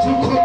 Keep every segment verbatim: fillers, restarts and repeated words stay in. You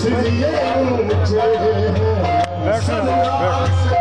Version, version.